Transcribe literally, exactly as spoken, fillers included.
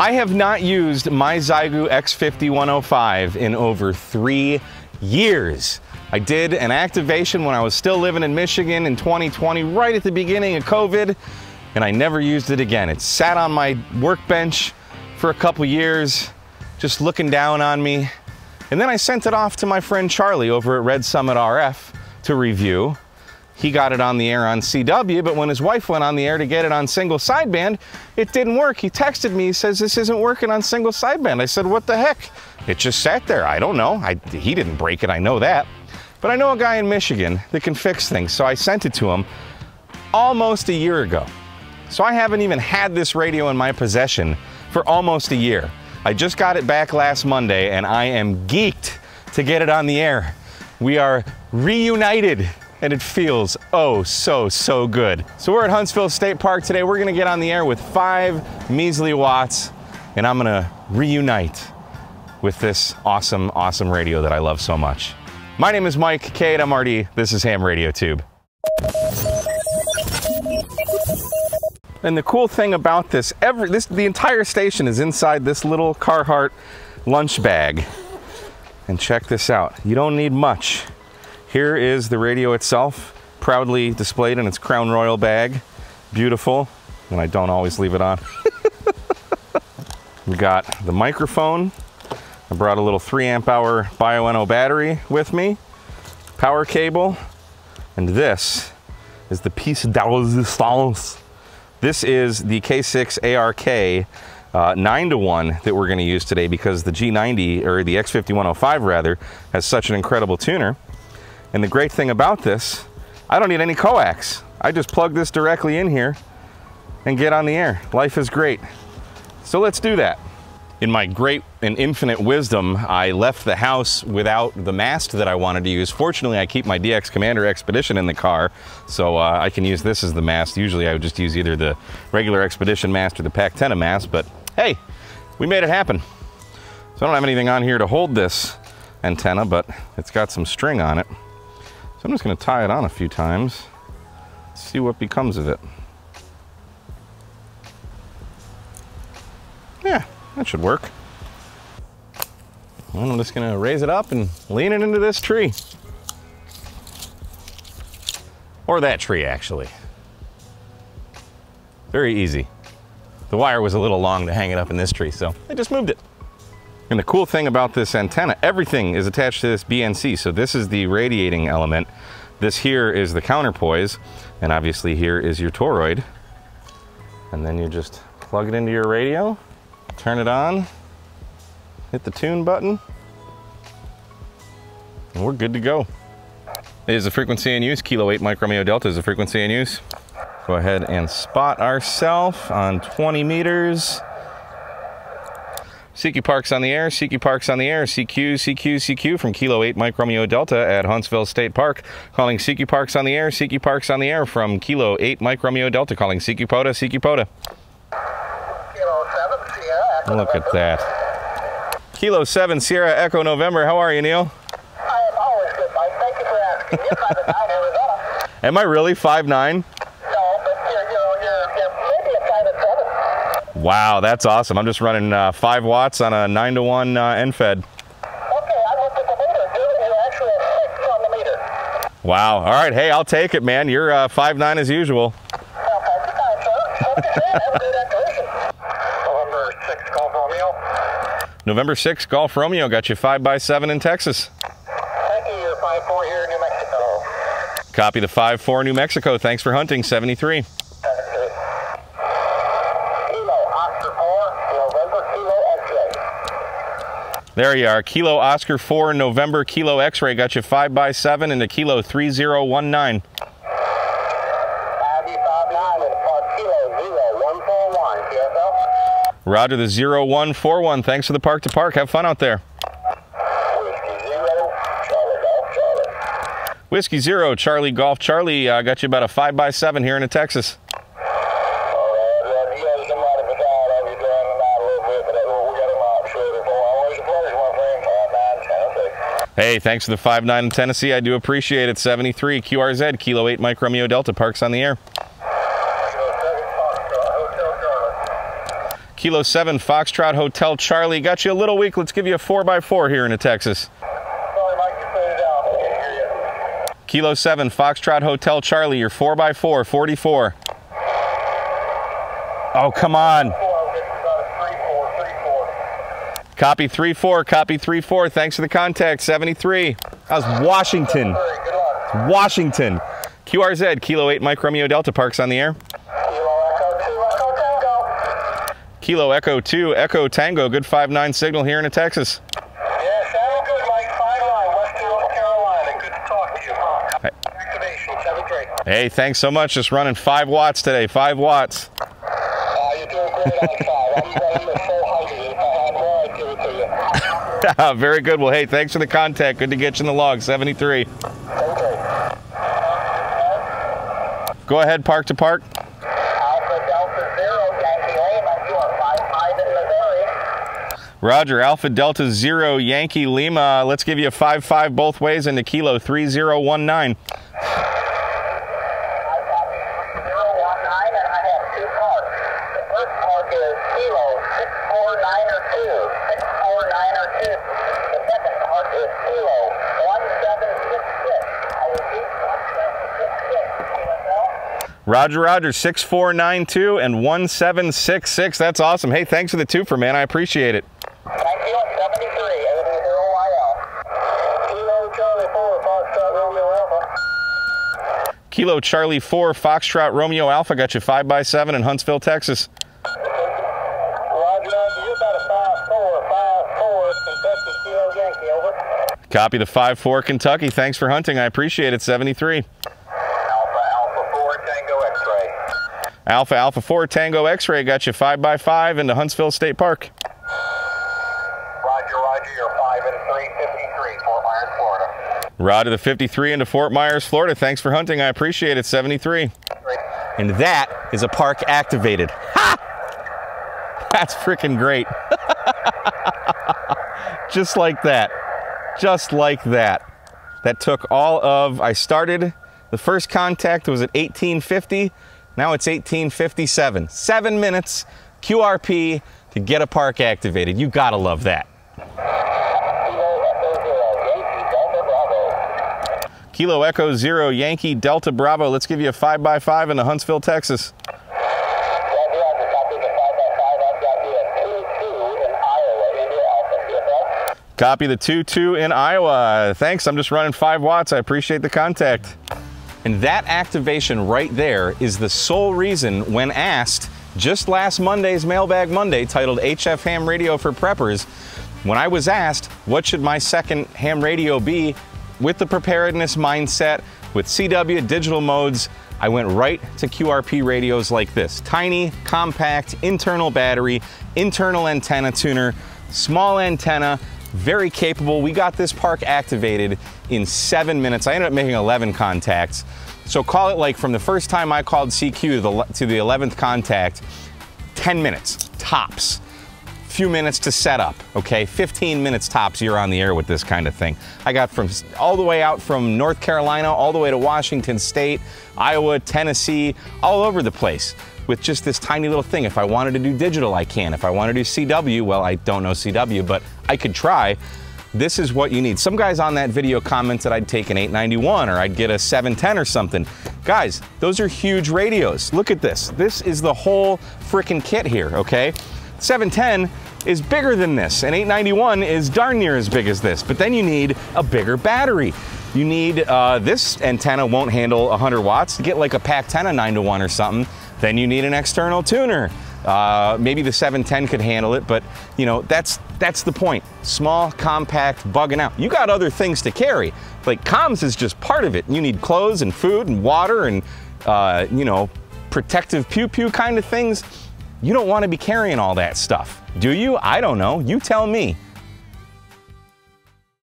I have not used my Xiegu X fifty-one oh five in over three years. I did an activation when I was still living in Michigan in twenty twenty, right at the beginning of COVID, and I never used it again. It sat on my workbench for a couple years, just looking down on me. And then I sent it off to my friend Charlie over at Red Summit R F to review. He got it on the air on C W, but when his wife went on the air to get it on single sideband, it didn't work. He texted me, he says, "This isn't working on single sideband." I said, "What the heck? It just sat there. I don't know. I, he didn't break it, I know that. But I know a guy in Michigan that can fix things." So I sent it to him almost a year ago. So I haven't even had this radio in my possession for almost a year. I just got it back last Monday and I am geeked to get it on the air. We are reunited and it feels oh so, so good. So we're at Huntsville State Park today. We're gonna get on the air with five measly watts and I'm gonna reunite with this awesome, awesome radio that I love so much. My name is Mike, K eight M R D. This is Ham Radio Tube. And the cool thing about this, every this the entire station is inside this little Carhartt lunch bag. And check this out. You don't need much. Here is the radio itself, proudly displayed in its Crown Royal bag. Beautiful. And I don't always leave it on. We got the microphone. I brought a little three amp hour Bioenno battery with me, power cable, and this is the piece de resistance. This is the K six A R K uh, nine to one that we're gonna use today because the G ninety, or the X fifty-one oh five rather, has such an incredible tuner. And the great thing about this, I don't need any coax. I just plug this directly in here and get on the air. Life is great. So let's do that. In my great and infinite wisdom, I left the house without the mast that I wanted to use. Fortunately, I keep my D X Commander Expedition in the car, so uh, I can use this as the mast. Usually I would just use either the regular Expedition mast or the Pac ten mast, but hey, we made it happen. So I don't have anything on here to hold this antenna, but it's got some string on it. So I'm just gonna tie it on a few times, see what becomes of it. Yeah. That should work. And I'm just gonna raise it up and lean it into this tree. Or that tree, actually. Very easy. The wire was a little long to hang it up in this tree, so I just moved it. And the cool thing about this antenna, everything is attached to this B N C, so this is the radiating element. This here is the counterpoise, and obviously here is your toroid. And then you just plug it into your radio, turn it on, hit the tune button, and we're good to go. Is the frequency in use, Kilo eight Mike Romeo Delta is the frequency in use. Go ahead and spot ourselves on twenty meters. C Q Park's on the air, C Q Park's on the air, C Q, C Q, C Q from Kilo eight Mike Romeo Delta at Huntsville State Park, calling C Q Park's on the air, C Q Park's on the air from Kilo eight Mike Romeo Delta, calling C Q POTA, C Q POTA. Look at that. Kilo seven, Sierra Echo November. How are you, Neil? I am always good, Mike. Thank you for asking. You're five nine, Arizona. Am I really five nine? No, but you're, you're, you're, you're maybe a five seven. Wow, that's awesome. I'm just running uh, five watts on a nine to one uh, N F E D. Okay, I looked at the meter. You're actually a six on the meter. Wow. All right. Hey, I'll take it, man. You're uh, five nine as usual. November sixth, Golf Romeo got you five by seven in Texas. Thank you, you're five four here in New Mexico. Copy the five four New Mexico. Thanks for hunting, seventy-three. seventy-three. Kilo Oscar four, November, Kilo X-ray. There you are. Kilo Oscar four, November, Kilo X-ray got you five by seven into Kilo three zero one nine. Roger the zero one four one. Thanks for the park to park. Have fun out there. Whiskey Zero, Charlie Golf Charlie. Whiskey Zero, Charlie Golf Charlie. Uh, got you about a five by seven here in Texas. All right, you guys come out of the dial. I'll be driving them out a little bit, but we got them out shorter. Always a pleasure, my friend. five nine Tennessee. Hey, thanks for the five nine in Tennessee. I do appreciate it. seventy-three, Q R Z, Kilo eight Mike Romeo Delta. Parks on the air. Kilo seven Foxtrot Hotel Charlie, got you a little weak. Let's give you a four by four here into Texas. Sorry, Mike, you put it down. I can't hear you. Kilo seven Foxtrot Hotel Charlie, you're four by four, forty-four. Oh, come on. Copy three four, copy three four. Thanks for the contact, seventy-three. That was Washington. Washington. Q R Z, Kilo eight Mike Romeo Delta Parks on the air. Kilo Echo two, Echo Tango, good five nine signal here in Texas. Yeah, sound good, Mike. five nine, West Carolina. Good to talk to you. Hi. Activation, seven three. Hey, thanks so much. Just running five watts today, five watts. Uh, you're doing great outside. I'm running the full hundred. If I had more, I'd give it to you. Very good. Well, hey, thanks for the contact. Good to get you in the log. seventy-three. Go ahead, park to park. Alpha Delta Zero, Yankee Lima. You are five five in Missouri. Roger, Alpha Delta Zero, Yankee Lima. Let's give you a five five both ways into Kilo three zero one nine. Roger, Roger, six four nine two and one seven six six. That's awesome. Hey, thanks for the twofer, man. I appreciate it. Thank you. seventy-three, L B zero Y L. Kilo Charlie four, Foxtrot Romeo Alpha. Kilo Charlie four, Foxtrot Romeo Alpha. Got you five by seven in Huntsville, Texas. Roger, Roger, you're about a five four, five four, Kentucky, Kilo Yankee, over. Copy the five four, Kentucky. Thanks for hunting. I appreciate it. seventy-three. Alpha Alpha four Tango X-Ray, got you five by five into Huntsville State Park. Roger, Roger, you're five and three fifty-three, Fort Myers, Florida. Roger the fifty-three into Fort Myers, Florida. Thanks for hunting. I appreciate it. seventy-three. Great. And that is a park activated. Ha! That's freaking great. Just like that. Just like that. That took all of, I started, the first contact was at eighteen fifty. Now it's eighteen fifty-seven, seven minutes, Q R P to get a park activated. You gotta love that. Kilo Echo Zero, Yankee Delta Bravo. Let's give you a five by five into Huntsville, Texas. Copy the two two in Iowa. Thanks, I'm just running five watts. I appreciate the contact. And that activation right there is the sole reason when asked just last Monday's Mailbag Monday titled H F Ham Radio for Preppers, when I was asked what should my second ham radio be with the preparedness mindset, with C W digital modes, I went right to Q R P radios like this. Tiny, compact, internal battery, internal antenna tuner, small antenna, very capable. We got this park activated in seven minutes. I ended up making eleven contacts. So call it like from the first time I called C Q to the, to the eleventh contact, ten minutes tops. Few minutes to set up, okay? fifteen minutes tops, you're on the air with this kind of thing. I got from all the way out from North Carolina, all the way to Washington State, Iowa, Tennessee, all over the place with just this tiny little thing. If I wanted to do digital, I can. If I want to do C W, well, I don't know C W, but I could try. This is what you need. Some guys on that video commented I'd take an eight ninety-one or I'd get a seven ten or something. Guys, those are huge radios. Look at this. This is the whole freaking kit here, okay? seven ten is bigger than this, and eight ninety-one is darn near as big as this, but then you need a bigger battery. You need, uh, this antenna won't handle one hundred watts. To get like a Pac ten a nine to one or something, then you need an external tuner. Uh, maybe the seven ten could handle it, but you know, that's, that's the point. Small, compact, bugging out. You got other things to carry. Like comms is just part of it. You need clothes and food and water and, uh, you know, protective pew-pew kind of things. You don't want to be carrying all that stuff, do you? I don't know. You tell me.